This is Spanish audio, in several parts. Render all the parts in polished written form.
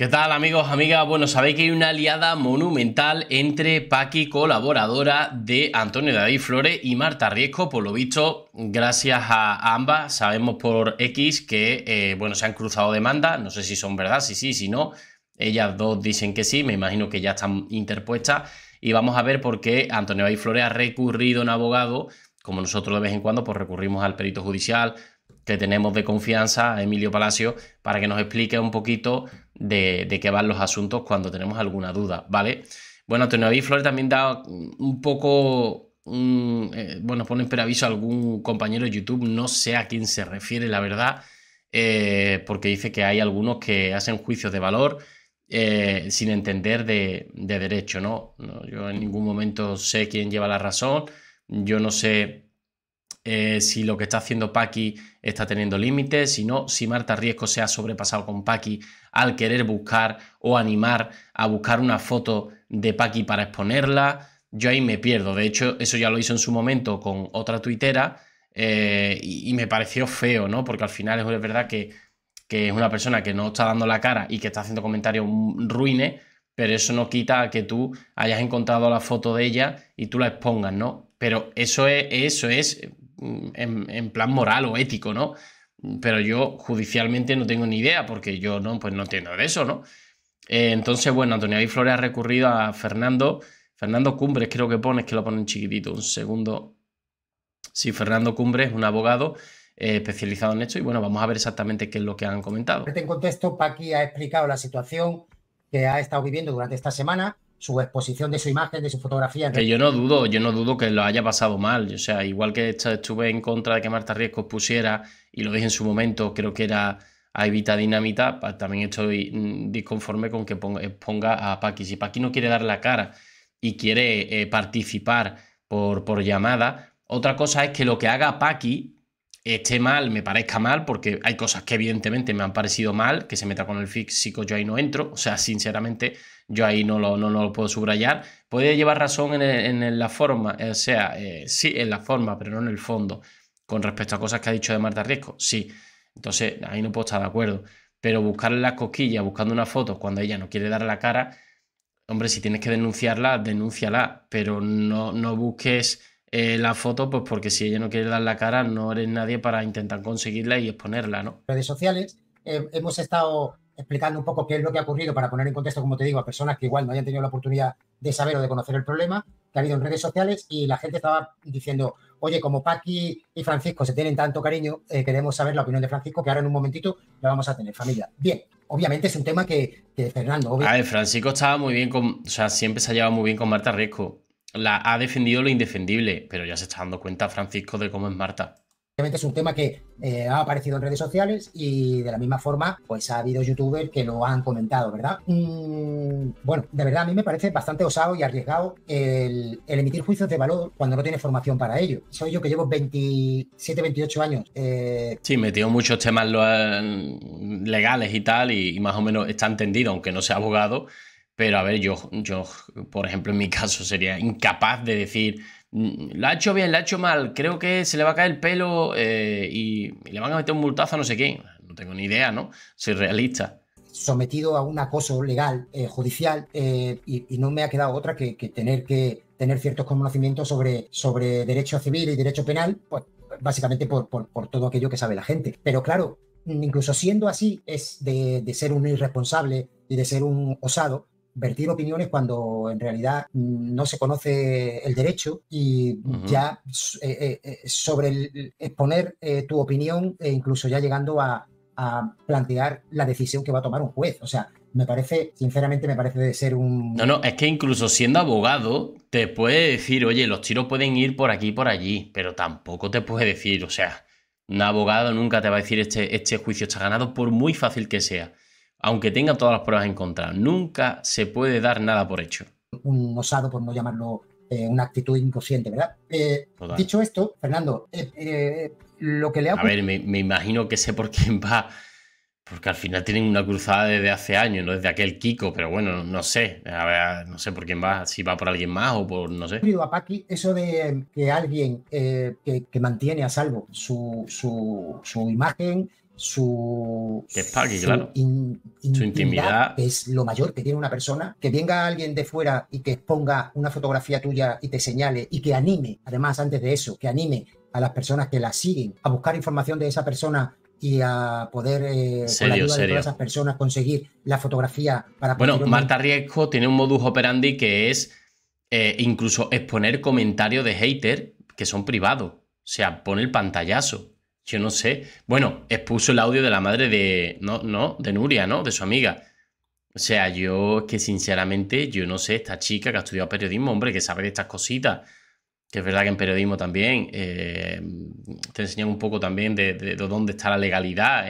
¿Qué tal, amigos, amigas? Bueno, sabéis que hay una aliada monumental entre Paqui, colaboradora de Antonio David Flores, y Marta Riesco. Por lo visto, gracias a ambas, sabemos por X que, bueno, se han cruzado demandas. No sé si son verdad, si sí, si no. Ellas dos dicen que sí, me imagino que ya están interpuestas. Y vamos a ver por qué Antonio David Flores ha recurrido a un abogado, como nosotros de vez en cuando pues recurrimos al perito judicial que tenemos de confianza, a Emilio Palacio, para que nos explique un poquito de qué van los asuntos cuando tenemos alguna duda, ¿vale? Bueno, Antonio David Flores también da un poco, bueno, pone en preaviso a algún compañero de YouTube, no sé a quién se refiere, la verdad, porque dice que hay algunos que hacen juicios de valor sin entender de derecho, ¿no? Yo en ningún momento sé quién lleva la razón, yo no sé... si lo que está haciendo Paqui está teniendo límites, si no, si Marta Riesco se ha sobrepasado con Paqui al querer buscar o animar a buscar una foto de Paqui para exponerla. Yo ahí me pierdo. De hecho, eso ya lo hizo en su momento con otra tuitera y me pareció feo, ¿no? Porque al final es verdad que es una persona que no está dando la cara y que está haciendo comentarios ruines, pero eso no quita que tú hayas encontrado la foto de ella y tú la expongas, ¿no? Pero eso es en plan moral o ético, ¿no? Pero yo judicialmente no tengo ni idea porque yo no, pues no entiendo de eso, ¿no? Entonces, bueno, Antonio David Flores ha recurrido a Fernando Cumbres, creo que pone, es que lo ponen chiquitito, un segundo. Sí, Fernando Cumbres, un abogado especializado en esto, y bueno, vamos a ver exactamente qué es lo que han comentado. En contexto, Paqui ha explicado la situación que ha estado viviendo durante esta semana, su exposición de su imagen, de su fotografía. Que yo no dudo que lo haya pasado mal. O sea, igual que estuve en contra de que Marta Riesco pusiera, y lo dije en su momento, creo que era a Evita Dinamita, también estoy disconforme con que ponga a Paqui. Si Paqui no quiere dar la cara y quiere participar por llamada, otra cosa es que lo que haga Paqui esté mal, me parezca mal, porque hay cosas que evidentemente me han parecido mal, que se meta con el físico, yo ahí no entro, o sea, sinceramente, yo ahí no lo puedo subrayar. Puede llevar razón en la forma, o sea, sí, en la forma, pero no en el fondo, con respecto a cosas que ha dicho de Marta Riesco, sí. Entonces, ahí no puedo estar de acuerdo, pero buscarle las cosquillas, buscando una foto cuando ella no quiere dar la cara, hombre, si tienes que denunciarla, denúnciala, pero no busques... la foto, pues porque si ella no quiere dar la cara, no eres nadie para intentar conseguirla y exponerla, ¿no? Redes sociales, hemos estado explicando un poco qué es lo que ha ocurrido para poner en contexto, como te digo, a personas que igual no hayan tenido la oportunidad de saber o de conocer el problema que ha habido en redes sociales, y la gente estaba diciendo, oye, como Paqui y Francisco se tienen tanto cariño, queremos saber la opinión de Francisco, que ahora en un momentito la vamos a tener, familia. Bien, obviamente es un tema que Fernando... A ver, Francisco estaba muy bien con... O sea, siempre se ha llevado muy bien con Marta Riesco. La ha defendido lo indefendible, pero ya se está dando cuenta Francisco de cómo es Marta. Obviamente es un tema que ha aparecido en redes sociales y de la misma forma pues ha habido youtubers que lo han comentado, ¿verdad? Bueno, de verdad a mí me parece bastante osado y arriesgado el emitir juicios de valor cuando no tiene formación para ello. Soy yo que llevo 27, 28 años. Sí, metió muchos temas legales y tal y más o menos está entendido, aunque no sea abogado. Pero a ver, yo, por ejemplo, en mi caso sería incapaz de decir, la ha hecho bien, la ha hecho mal, creo que se le va a caer el pelo y le van a meter un multazo a no sé quién. No tengo ni idea, ¿no? Soy realista. Sometido a un acoso legal, judicial, y no me ha quedado otra que tener ciertos conocimientos sobre derecho civil y derecho penal, pues básicamente por todo aquello que sabe la gente. Pero claro, incluso siendo así, es de ser un irresponsable y de ser un osado, vertir opiniones cuando en realidad no se conoce el derecho y ya sobre el exponer tu opinión e incluso ya llegando a plantear la decisión que va a tomar un juez. O sea, me parece, sinceramente me parece de ser un... No, es que incluso siendo abogado te puede decir, oye, los tiros pueden ir por aquí y por allí, pero tampoco te puede decir, o sea, un abogado nunca te va a decir este juicio está ganado por muy fácil que sea. Aunque tenga todas las pruebas en contra, nunca se puede dar nada por hecho. Un osado, por no llamarlo una actitud inconsciente, ¿verdad? Dicho esto, Fernando, lo que le ha... A ver, me imagino que sé por quién va, porque al final tienen una cruzada desde hace años, no desde aquel Kiko, pero bueno, no sé. A ver, no sé por quién va, si va por alguien más o por, no sé. A Paqui, eso de que alguien que mantiene a salvo su imagen... su intimidad es lo mayor que tiene una persona. Que venga alguien de fuera y que ponga una fotografía tuya y te señale y que anime, además antes de eso, que anime a las personas que la siguen a buscar información de esa persona y a poder con la ayuda de todas esas personas conseguir la fotografía para... Bueno, Marta Riesco tiene un modus operandi que es incluso exponer comentarios de hater que son privados, o sea, pone el pantallazo. Yo no sé. Bueno, expuso el audio de la madre de... de Nuria, ¿no? De su amiga. O sea, yo que sinceramente, yo no sé, esta chica que ha estudiado periodismo, hombre, que sabe de estas cositas. Que es verdad que en periodismo también te enseñan un poco también de dónde está la legalidad.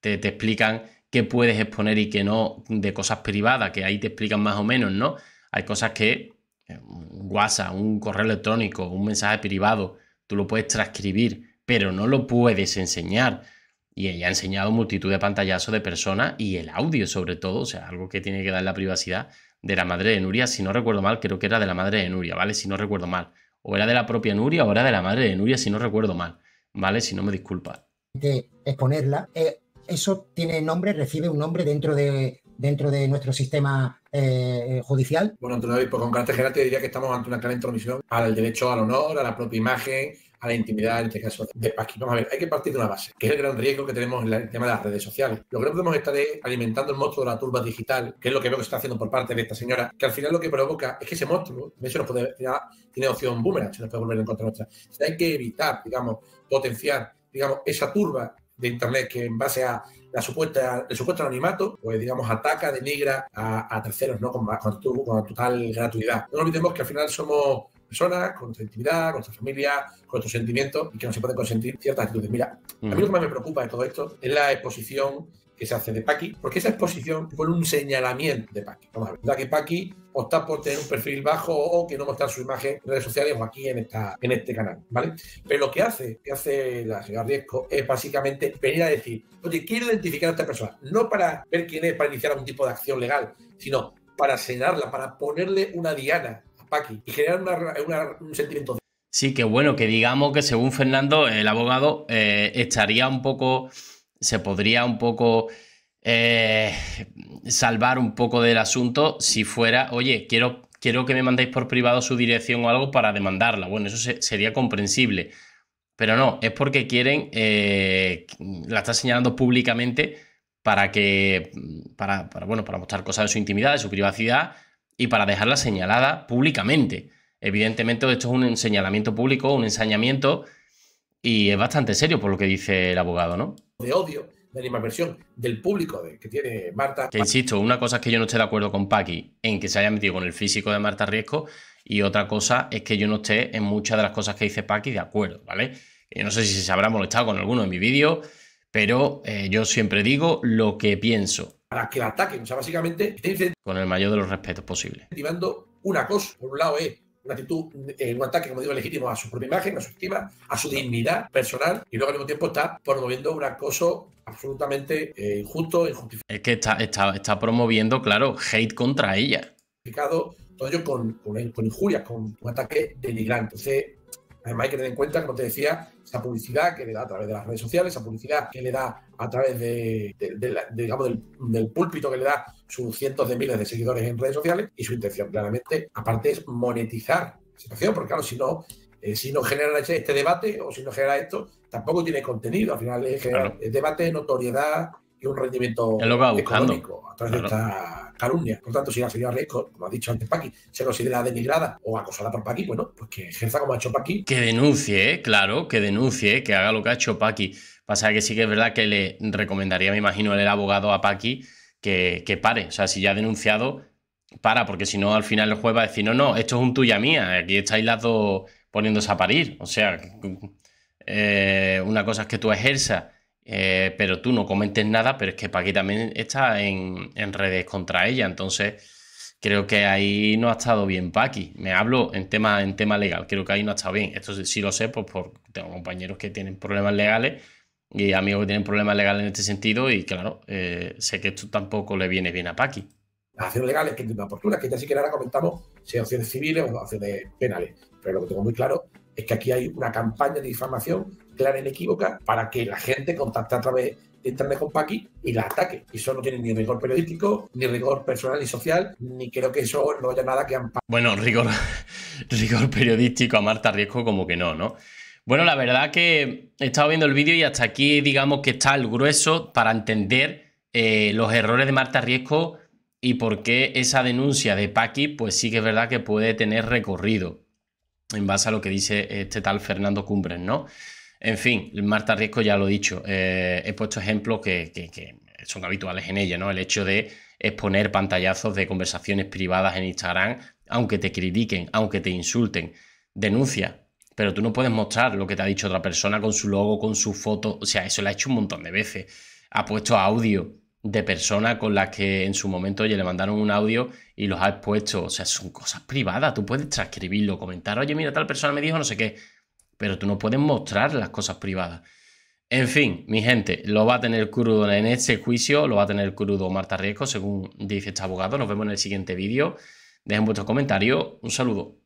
Te explican qué puedes exponer y qué no de cosas privadas, que ahí te explican más o menos, ¿no? Hay cosas que un WhatsApp, un correo electrónico, un mensaje privado, tú lo puedes transcribir, pero no lo puedes enseñar. Y ella ha enseñado multitud de pantallazos de personas y el audio sobre todo, o sea, algo que tiene que dar la privacidad de la madre de Nuria, si no recuerdo mal, creo que era de la madre de Nuria, ¿vale? Si no recuerdo mal. O era de la propia Nuria o era de la madre de Nuria, si no recuerdo mal, ¿vale? Si no me disculpas. De exponerla, eso tiene nombre, recibe un nombre dentro de nuestro sistema judicial. Bueno, Antonio David, pues con carácter general te diría que estamos ante una clara intromisión al derecho al honor, a la propia imagen, a la intimidad, en este caso de Paqui. Vamos a ver, hay que partir de una base, que es el gran riesgo que tenemos en el tema de las redes sociales. Lo que no podemos estar es alimentando el monstruo de la turba digital, que es lo que veo que se está haciendo por parte de esta señora, que al final lo que provoca es que ese monstruo, de hecho, nos puede, tiene opción boomerang, se nos puede volver en contra nuestra. O sea, hay que evitar, digamos, potenciar, digamos, esa turba de Internet que en base a la supuesta, el supuesto anonimato, pues digamos ataca, denigra a terceros, ¿no? Con total gratuidad. No olvidemos que al final somos personas con nuestra intimidad, con nuestra familia, con nuestros sentimientos y que no se pueden consentir ciertas actitudes. Mira, a mí lo que más me preocupa de todo esto es la exposición que se hace de Paqui, porque esa exposición fue un señalamiento de Paqui. Vamos a ver, la que Paqui opta por tener un perfil bajo o que no mostrar su imagen en redes sociales o aquí en este canal, ¿vale? Pero lo que hace la señora Riesco es básicamente venir a decir, oye, quiero identificar a esta persona, no para ver quién es, para iniciar algún tipo de acción legal, sino para señalarla, para ponerle una diana a Paqui y generar un sentimiento de... Sí, que bueno, que digamos que según Fernando, el abogado, estaría un poco... se podría un poco salvar un poco del asunto si fuera, oye, quiero que me mandéis por privado su dirección o algo para demandarla. Bueno, eso sería comprensible, pero no, es porque quieren, la está señalando públicamente para mostrar cosas de su intimidad, de su privacidad y para dejarla señalada públicamente. Evidentemente esto es un señalamiento público, un ensañamiento, y es bastante serio por lo que dice el abogado, ¿no? De odio, de animadversión del público que tiene Marta. Que insisto, una cosa es que yo no esté de acuerdo con Paqui en que se haya metido con el físico de Marta Riesco y otra cosa es que yo no esté en muchas de las cosas que dice Paqui de acuerdo, ¿vale? Yo no sé si se habrá molestado con alguno en mi vídeo, pero yo siempre digo lo que pienso. Para que la ataquen, o sea, básicamente... Con el mayor de los respetos posible. Activando una cosa, por un lado es... una actitud, un ataque, como digo, legítimo a su propia imagen, a su estima, a su dignidad personal y luego al mismo tiempo está promoviendo un acoso absolutamente injusto, injustificado. Es que está promoviendo, claro, hate contra ella. Todo ello con injurias, con un ataque denigrante. Entonces, además hay que tener en cuenta, como te decía, esa publicidad que le da a través de las redes sociales, esa publicidad que le da a través del púlpito que le da sus cientos de miles de seguidores en redes sociales y su intención, claramente, aparte es monetizar la situación, porque claro, si no genera este debate o si no genera esto, tampoco tiene contenido, al final es generar debate, notoriedad y un rendimiento económico a través de esta calumnia. Por tanto, si la señora Riesco, como ha dicho antes Paqui, se considera denigrada o acosada por Paqui, bueno, pues que ejerza como ha hecho Paqui. Que denuncie, claro, que denuncie, que haga lo que ha hecho Paqui. Pasa que sí que es verdad que le recomendaría, me imagino, el abogado a Paqui que pare. O sea, si ya ha denunciado, para, porque si no, al final el juez va a decir, no, esto es un tuya mía, aquí estáis las dos poniéndose a parir. O sea, una cosa es que tú ejerzas, pero tú no comentes nada, pero es que Paqui también está en redes contra ella, entonces creo que ahí no ha estado bien Paqui, me hablo en tema legal, creo que ahí no ha estado bien, esto sí lo sé, pues tengo compañeros que tienen problemas legales y amigos que tienen problemas legales en este sentido y claro, sé que esto tampoco le viene bien a Paqui. Las acciones legales que tienen una oportunidad, que ya sí que ahora comentamos si acciones civiles o acciones penales, pero lo que tengo muy claro es que aquí hay una campaña de difamación clara y inequívoca para que la gente contacte a través de internet con Paqui y la ataque. Y eso no tiene ni rigor periodístico, ni rigor personal ni social, ni creo que eso no haya nada que ampare. Bueno, rigor periodístico a Marta Riesco como que no, ¿no? Bueno, la verdad que he estado viendo el vídeo y hasta aquí digamos que está el grueso para entender los errores de Marta Riesco y por qué esa denuncia de Paqui pues sí que es verdad que puede tener recorrido en base a lo que dice este tal Fernando Cumbres, ¿no? En fin, Marta Riesco ya lo he dicho, he puesto ejemplos que son habituales en ella, ¿no? El hecho de exponer pantallazos de conversaciones privadas en Instagram, aunque te critiquen, aunque te insulten, denuncia. Pero tú no puedes mostrar lo que te ha dicho otra persona con su logo, con su foto. O sea, eso lo ha hecho un montón de veces. Ha puesto audio de personas con las que en su momento, oye, le mandaron un audio y los ha expuesto. O sea, son cosas privadas. Tú puedes transcribirlo, comentar, oye, mira, tal persona me dijo no sé qué. Pero tú no puedes mostrar las cosas privadas. En fin, mi gente, lo va a tener crudo en este juicio, lo va a tener crudo Marta Riesco, según dice este abogado. Nos vemos en el siguiente vídeo. Dejen vuestros comentarios. Un saludo.